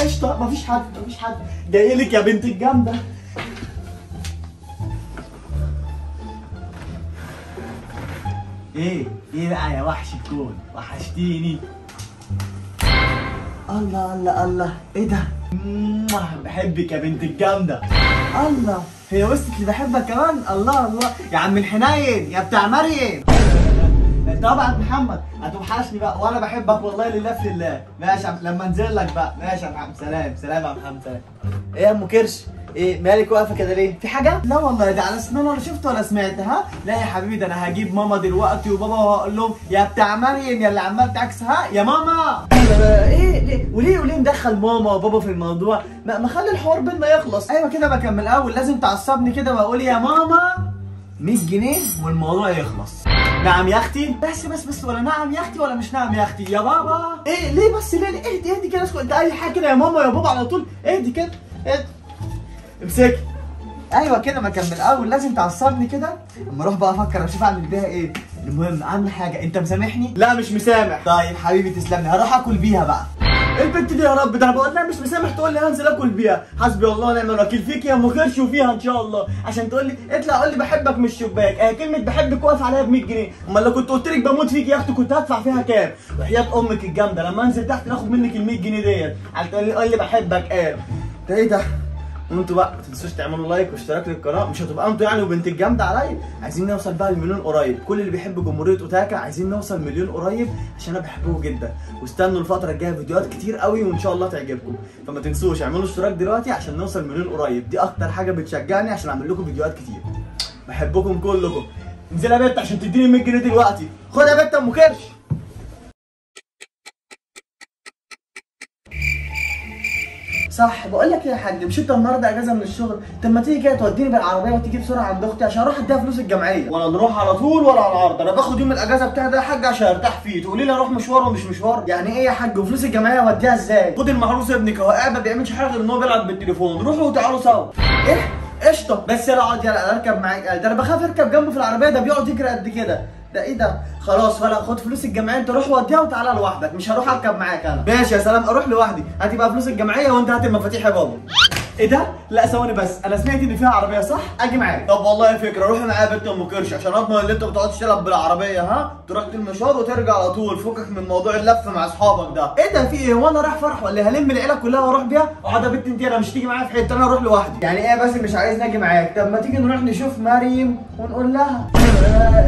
قشطه. مفيش حد جاي لك يا بنت الجامده. ايه بقى يا وحش الكون، وحشتيني. الله الله الله، ايه ده؟ بحبك يا بنت الجامده. الله، هي وصلت اللي بحبك كمان. الله الله يا عم الحنين، يا بتاع مريم. طبعا محمد هتوحشني بقى، وانا بحبك والله لله في الله. ماشي لما انزل لك بقى. ماشي يا محمد، سلام سلام يا محمد سلام. ايه يا ام كرش؟ ايه مالك واقفه كده ليه؟ في حاجه؟ لا والله ده على اسنان ولا شفت ولا سمعت. ها؟ لا يا حبيبي، ده انا هجيب ماما دلوقتي وبابا وهقول لهم يا بتاع مريم يا اللي عمال تعكسها يا ماما. ايه وليه ندخل ماما وبابا في الموضوع؟ ما خلي الحوار بينا يخلص. ايوه كده بقى، كمل الاول. لازم تعصبني كده واقول يا ماما 100 جنيه والموضوع يخلص. نعم يا اختي؟ بس ولا نعم يا اختي ولا مش نعم يا اختي. يا بابا ايه ليه بس؟ ليه اهدي كده، اسكت. انت اي حاجه كده يا ماما يا بابا على طول. اهدي كده، اهدي. امسكي. ايوه كده، ما كمل الاول. لازم تعصبني كده اما اروح بقى افكر اشوف اعمل بيها ايه. المهم اهم حاجه، انت مسامحني؟ لا مش مسامح. طيب حبيبي تسلمني، هروح اكل بيها بقى. البنت دي يا رب، ده انا بقول لها مش مسامح تقول لي هنزل اكل بيها. حسبي الله ونعم الوكيل فيك يا ام كرش وفيها ان شاء الله، عشان تقول لي اطلع قول لي بحبك من الشباك. اهي كلمه بحبك واقف عليها ب 100 جنيه، امال لو كنت قلت لك بموت فيك يا اختي كنت هدفع فيها كام؟ وحياه امك الجامده لما انزل تحت ناخد منك ال 100 جنيه ديت عشان تقول لي بحبك. ده ايه ده؟ وانتوا بقى ما تنسوش تعملوا لايك واشتراك للقناه، مش هتبقى انتوا يعني وبنت الجامده عليا. عايزين نوصل بقى لمليون قريب، كل اللي بيحب جمهوريه اوتاكا عايزين نوصل مليون قريب عشان انا بحبه جدا. واستنوا الفتره الجايه فيديوهات كتير قوي وان شاء الله تعجبكم. فما تنسوش اعملوا اشتراك دلوقتي عشان نوصل مليون قريب، دي اكتر حاجه بتشجعني عشان اعمل لكم فيديوهات كتير. بحبكم كلكم. انزلي يا بنت عشان تديني 100 جنيه دلوقتي. خد يا بنت ام كرش. صح، بقول لك يا حاج، مش انت النهارده اجازه من الشغل؟ طب ما تيجي كده توديني بالعربيه وتيجي بسرعه عند اختي عشان اروح اديها فلوس الجمعيه. ولا نروح على طول ولا على العرض، انا باخد يوم الاجازه بتاعي ده يا حاج عشان ارتاح فيه، تقولي لي اروح مشوار ومش مشوار؟ يعني ايه يا حاج؟ وفلوس الجمعيه اوديها ازاي؟ خد المحروس ابنك اهو قاعد ما بيعملش حاجه غير ان هو بيلعب بالتليفون، روحوا وتعالوا سوا. ايه؟ قشطه، بس يلا اقعد، يلا اركب معاك. ده انا بخاف اركب جنبه في العربيه، ده بيقعد يجري قد كده. ده ايه ده؟ خلاص ولا خد فلوس الجمعيه انت، روح وديها وتعالى لوحدك، مش هروح اركب معاك انا. ماشي يا سلام، اروح لوحدي. هات بقى فلوس الجمعيه وانت هات المفاتيح يا بابا. ايه ده؟ لا ثواني بس، انا سمعت ان فيها عربيه صح؟ اجي معاك. طب والله فكره، روحي معايا بنت ام كرش عشان اضمن ان انت ما تقعدش تلعب بالعربيه. ها؟ تروح المشوار وترجع على طول، فكك من موضوع اللف مع اصحابك ده. ايه ده في ايه؟ وانا رايح فرح ولا هلم العيله كلها واروح بيها؟ اقعد يا بنت انت، انا مش تيجي معايا في حته، انا اروح لوحدي. يعني ايه بس مش عايزني اجي معاك؟ طب ما تيجي نروح نشوف مريم ونقول لها.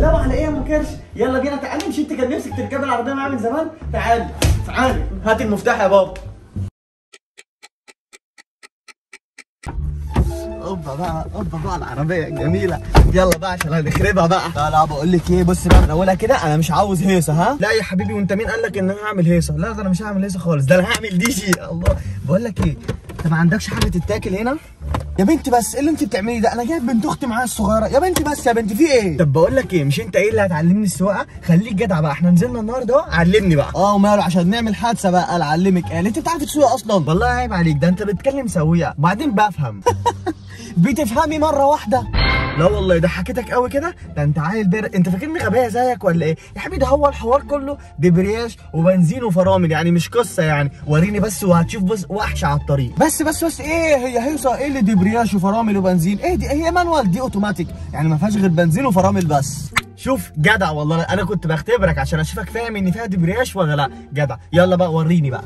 لا على ايه يا ام كرش؟ يلا بينا، تعالي. مش انت كان نفسك تركبي العربيه معايا من زمان؟ تعالي تعالي، هات المفتاح يا بابا. اوبا بقى العربيه الجميله، يلا بقى عشان هنخربها بقى. لا بقول لك ايه، بص بقى من اولها كده، انا مش عاوز هيصه. ها؟ لا يا حبيبي، وانت مين قال لك ان انا هعمل هيصه؟ لا ده انا مش هعمل هيصه خالص، ده انا هعمل دي شيء. الله، بقول لك ايه، انت ما عندكش حاجه تتاكل هنا؟ يا بنتي بس ايه اللي انت بتعمليه ده؟ انا جايب بنت اختي معايا الصغيره. يا بنتي بس، يا بنتي في ايه؟ طب بقول لك ايه، مش انت ايه اللي هتعلمني السواقه؟ خليك جدع بقى، احنا نزلنا النهارده اهو، علمني بقى. وماله، عشان نعمل حادثه بقى. قال علمك ايه؟ انت بتعرف تسوق اصلا؟ والله عيب عليك، ده انت بتكلم سويق. وبعدين بفهم. بتفهمي مره واحده؟ لا والله ده حكيتك قوي كده، ده انت عيل بارق. انت فاكرني غبيه زيك ولا ايه؟ يا حبيبي ده هو الحوار كله دبرياج وبنزين وفرامل، يعني مش قصه يعني. وريني بس وهتشوف، بس وحش على الطريق. بس ايه هي هيصه؟ ايه اللي دبرياج وفرامل وبنزين؟ ايه دي؟ هي مانوال، دي اوتوماتيك، يعني ما فيهاش غير بنزين وفرامل بس. شوف جدع والله، انا كنت بختبرك عشان اشوفك فاهم ان فيها دبرياج ولا لا. جدع، يلا بقى وريني بقى.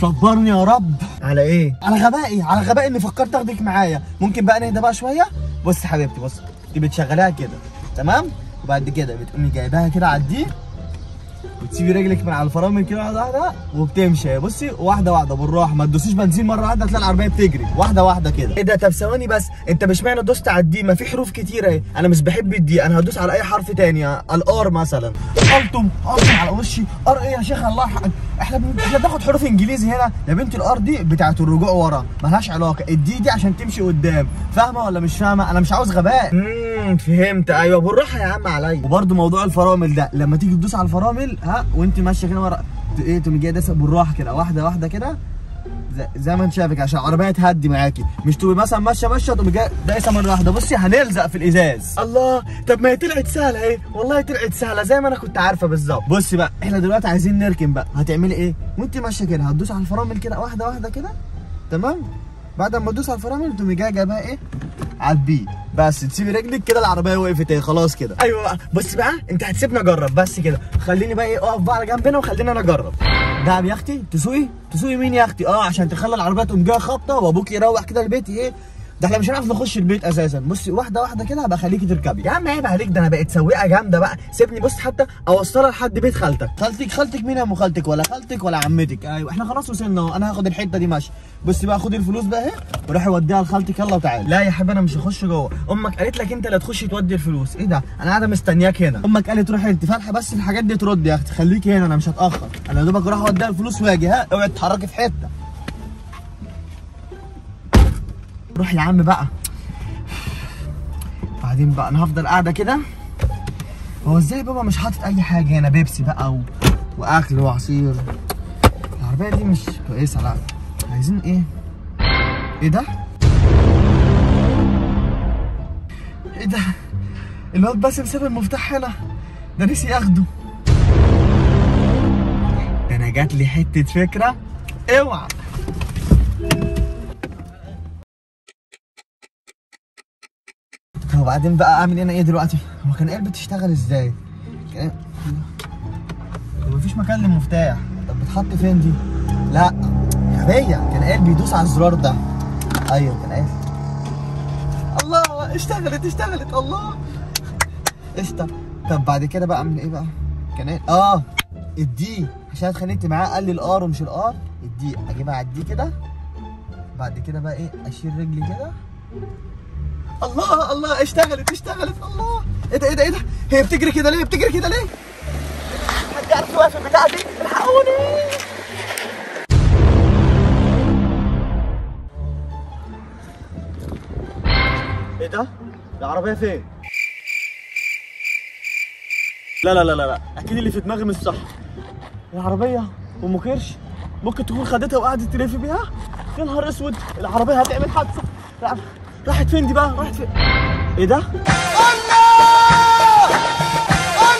صبرني يا رب. على ايه؟ على غبائي، على غبائي اني فكرت اخدك معايا. ممكن بقى نهدى بقى شويه. بص يا حبيبتي، بص دي بتشغلها كده تمام، وبعد كده بتقومي جايباها كده على الدي وتسيبي رجلك من على الفرامل كده واحده واحده وبتمشي. بصي واحده واحده بالراحه، ما تدوسيش بنزين مره واحده هتلاقي العربيه بتجري، واحده واحده كده. ايه ده؟ طب ثواني بس، انت مش معنى دوست على الدي ما في حروف كتيره اهي؟ انا مش بحب الدي، انا هدوس على اي حرف تاني، الار مثلا. قلتم على وشي ار. ايه يا شيخ الله يحقك، احنا بناخد حروف انجليزي هنا يا بنتي. الار دي بتاعت الرجوع ورا، مالهاش علاقه. الدي دي عشان تمشي قدام، فاهمه ولا مش فاهمه؟ انا مش عاوز غباء. فهمت. ايوه بالراحه يا عم عليا. وبرده موضوع الفرامل ده، لما تيجي تدوس على الفرامل ها وانت ماشيه كده ورا، ايه تقومي جايه داسه بالراحه كده واحده واحده كده زي ما انت شايفك عشان العربيه تهدي معاكي، مش تبقي مثلا ماشيه ماشيه تقومي دايسه مره واحده، بصي هنلزق في الازاز. الله، طب ما هي طلعت سهله اهي، والله طلعت سهله زي ما انا كنت عارفه بالظبط. بصي بقى احنا دلوقتي عايزين نركن بقى، هتعملي ايه؟ وانت ماشيه كده هتدوسي على الفرامل كده واحده واحده كده، تمام؟ بعد ما تدوس على الفرامل تقومي جايه جايبها ايه؟ على البي، بس تسيبي رجلك كده العربيه وقفت اهي خلاص كده. ايوه بقى، بص بقى انت هتسيبني اجرب بس كده، خليني بقى ايه اقف بقى على جنبنا وخليني انا اجرب. دعم يا اختي تسوقي؟ تسوقي مين يا اختي؟ اه عشان تخلي العربيه تقوم جايه خابطه وابوك يروح كده البيت. ايه ده احنا مش هنعرف نخش البيت اساسا. بصي واحده واحده كده هبقى اخليكي تركبي. يا عم عيب عليك، ده انا بقيت سواقه جامده بقى، سيبني بص حتى اوصلها لحد بيت خالتك. خالتك؟ خالتك مين يا ام خالتك؟ ولا خالتك ولا عمتك. ايوه احنا خلاص وصلنا اهو، انا هاخد الحته دي ماشي. بصي بقى خدي الفلوس بقى اهي وروحي وديها لخالتك يلا وتعالي. لا يا حبيبي انا مش هخش جوه، امك قالت لك انت اللي هتخشي تودي الفلوس. ايه ده؟ انا قاعده مستنياك هنا. امك قالت روحي انت فالحه بس الحاجات دي ترد يا اختي، خليكي هنا انا مش هتاخر، انا يا دوبك اروح اوديها الفلوس واجي. ها اوعي تتحركي في حته. روح يا عم بقى. بعدين بقى انا هفضل قاعده كده. هو ازاي بابا مش حاطط اي حاجه هنا؟ بيبسي بقى واكل وعصير. العربيه دي مش كويسه. لا عايزين ايه؟ ايه ده؟ ايه ده؟ الواد باسم ساب المفتاح هنا، ده نسي ياخده. ده انا جات لي حته فكره اوعى. وبعدين بقى اعمل هنا ايه دلوقتي؟ هو كان قال بتشتغل ازاي؟ كان مفيش مكان للمفتاح. طب بتحط فين دي؟ لا غبيه، كان قال بيدوس على الزرار ده. ايوه كان قال. الله اشتغلت اشتغلت. الله قشطه. طب بعد كده بقى اعمل ايه بقى؟ كان قال اه الدي، عشان اتخانقت معاه قال لي الار ومش الار، الدي اجيبها على الدي كده. بعد كده بقى ايه؟ اشيل رجلي كده. الله الله اشتغلت اشتغلت. الله ايه ده ايه ده ايه ده؟ هي بتجري كده ليه؟ بتجري كده ليه؟ حد عارف يوقف البتاعة دي؟ الحقوني. ايه ده؟ العربية فين؟ لا لا لا لا اكيد اللي في دماغي مش صح. العربية ام كرش ممكن تكون خدتها وقعدت تلف بيها؟ يا نهار اسود، العربية هتعمل حادثة. راحت فين دي بقى؟ راحت فين؟ ايه ده؟ الله! الله!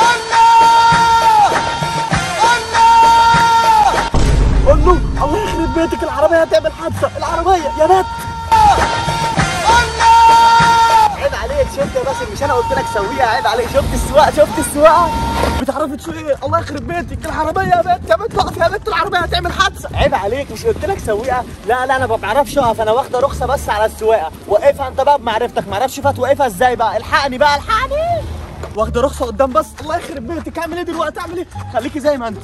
الله! الله! الله! الله يخرب بيتك، العربية هتعمل حادثة، العربية يا بنت! الله! عيب عليك، شفت يا باسم مش أنا قلت لك سويها؟ عيب عليك، شفت السواقة؟ شفت السواقة؟ بتعرفي تسوقي؟ الله يخرب بيتك، العربية يا بنت يا بنت اقف يا بنت، العربية هتعمل حادثة. عيب عليك، مش قلت لك سويها؟ لا لا انا ما بعرفش اقف، انا واخدة رخصة بس على السواقة. وقفها انت بقى بمعرفتك، ما اعرفش توقفها ازاي بقى، الحقني بقى الحقني. واخدة رخصة قدام بس. الله يخرب بيتك، اعمل ايه دلوقتي؟ اعمل ايه؟ خليكي زي ما انت.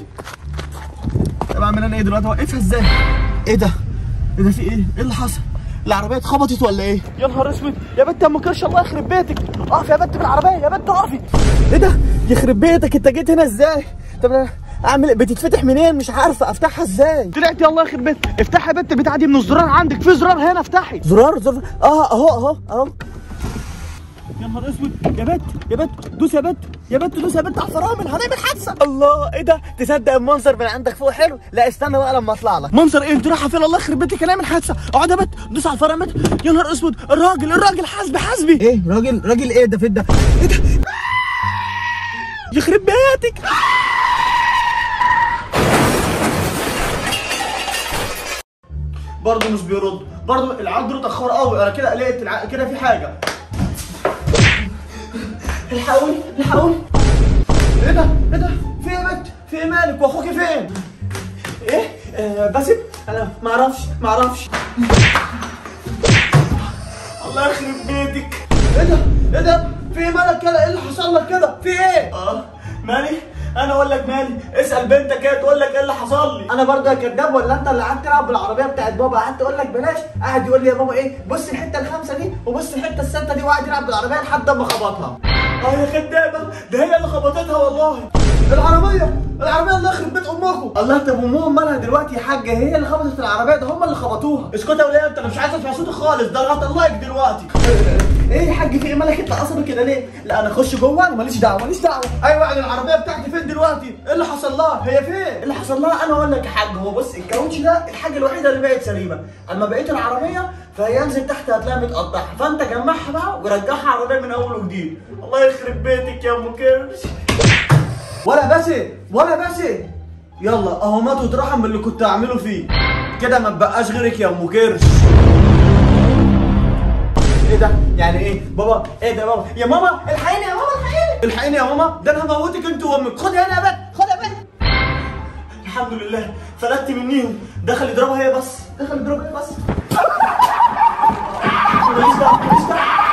طب اعمل انا ايه دلوقتي؟ اوقفها ازاي؟ ايه ده؟ ايه ده في ايه؟ ايه اللي حصل؟ العربية اتخبطت ولا ايه؟ يا نهار اسود يا بنت يا ام كرش، الله يخرب بيتك، اقفي يا بنت بالعربية يا بنت اقفي. ايه ده؟ يخرب بيتك انت جيت هنا ازاي؟ طب انا اعمل بتتفتح منين؟ مش عارفة افتحها ازاي؟ طلعت يا الله يخرب بيتك، افتحها يا بنت بتاعتي من الزرار عندك، في زرار هنا افتحي. زرار؟ زرار اه اهو اهو اهو. يا نهار اسود يا بنت يا بنت، دوس يا بنت يا بنت، دوس يا بنت على الفرامل هنعمل حادثه. الله ايه ده؟ تصدق المنظر من عندك فوق حلو؟ لا استنى بقى لما اطلع لك. منظر ايه؟ انت رايحه فين؟ الله يخرب بيتك هنعمل حادثه. اقعد يا بنت دوس على الفرامل. يا نهار اسود، الراجل الراجل حاسبي حاسبي. ايه راجل راجل ايه ده في ده؟ ايه ده؟ يخرب بيتك. برضه مش بيرد، برضه العرض له تاخر قوي، انا كده قلقت كده في حاجه. الحقوني الحقوني. ايه ده ايه ده؟ في ايه يا بنت؟ في ايه مالك؟ واخوكي فين؟ ايه؟ باسم؟ انا معرفش معرفش. الله يخرب بيتك. ايه ده ايه ده؟ في ايه مالك كده؟ ايه اللي حصل لك كده؟ في ايه؟ اه مالي؟ انا اقول لك مالي؟ اسال بنتك هي تقول لك ايه اللي حصل لي. انا برضه يا كداب ولا انت اللي قعدت تلعب بالعربيه بتاعت بابا؟ قعدت اقول لك بلاش، قاعد يقول لي يا بابا ايه؟ بص الحته الخامسه دي وبص الحته السادسه دي، وقعد يلعب بالعربيه لحد ما خبطها. اه يا خدامه، ده هي اللي خبطتها والله. العربيه العربيه اللي يخرب بيت امكم. الله طب وامهم مالها دلوقتي يا حاجه؟ هي اللي خبطت العربيه، ده هم اللي خبطوها. اسكت يا وليه، انت مش عايز اسمع صوتك خالص، ده انا هطلعك دلوقتي. ايه يا حاج في ايه مالك؟ انت عصبي كده ليه؟ لا انا اخش جوه وماليش دعوه ماليش دعوه. ايوه العربيه بتاعتي فين دلوقتي؟ ايه اللي حصل؟ حصل لها؟ هي فين؟ اللي حصل لها انا اقول لك يا حاج. هو بص الكاوتش ده الحاجه الوحيده اللي بقت سليمه، اما بقيت العربيه فهي انزل تحت هتلاقيها متقطعه، فانت جمعها بقى ورجعها عربيه من اول وجديد. الله يخرب بيتك يا ام كرش. ولا باسل ولا باسل، يلا اهو مات واترحم باللي كنت هعمله فيه، كده ما تبقاش غيرك يا ام كرش. ايه ده؟ يعني ايه؟ بابا ايه ده يا بابا؟ يا ماما الحقيني يا ماما الحقيني الحقيني يا ماما، ده انا هموتك انت وامك، خدي انا يا بنت خدي يا بنت. الحمد لله فلتت منيهم، دخل يضربها هي بس، دخل يضربها هي بس. ماليش دعوه ماليش دعوه.